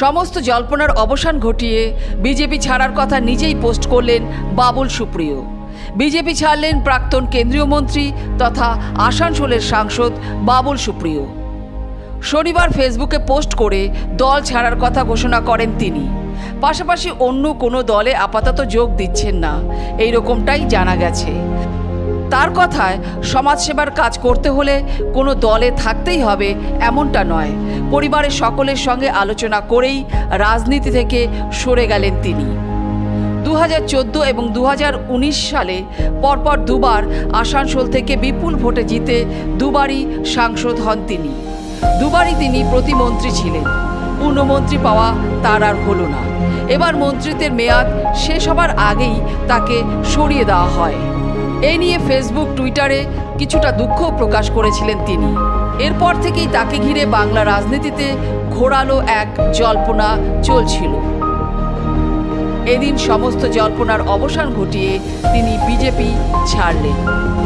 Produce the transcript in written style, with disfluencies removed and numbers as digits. समस्त जल्पनार अवसान घटिए बीजेपी छाड़ार कथा निजेई पोस्ट करलेन बाबुल सुप्रियो। बीजेपी छाड़लेन प्राक्तन केंद्रीय मंत्री तथा आसानसोलेर सांसद बाबुल सुप्रियो। शनिवार फेसबुके पोस्ट करे दल छाड़ार कथा घोषणा करेन तिनी। पाशापाशी अन्य कोनो दले आपातत जोग दिच्छेन ना, एई रकमटाई जाना गेछे। तार कथाय समाजसेवार काज करते होले कोनो दले थाकतेई होबे एमनटा नय, परिवारेर सकलेर संगे आलोचना करेई राजनीति थेके सरे गेलेन तिनी। 2014 एबं 2019 साले परपर दुबार आसानसोल थेके विपुल भोटे जीते दुबारई सांसद हन तिनी। दुबारई तिनी प्रतिमंत्री छिलेन। पूर्णमंत्री पावा तार आर हलो ना। एबार मंत्रित्वेर मेयाद शेष होवार आगेई ताके सरिये देওয়া হয়। ए निये फेसबुक टुईटारे किछुटा दुख प्रकाश करेछिलेन तिनी। एरपर थेकेई ताके घिरे बांगला राजनीतिते घोरालो एक जल्पना चलछिल। एदिन समस्त जल्पनार अवसान घटिए तिनी बीजेपी छाड़लेन।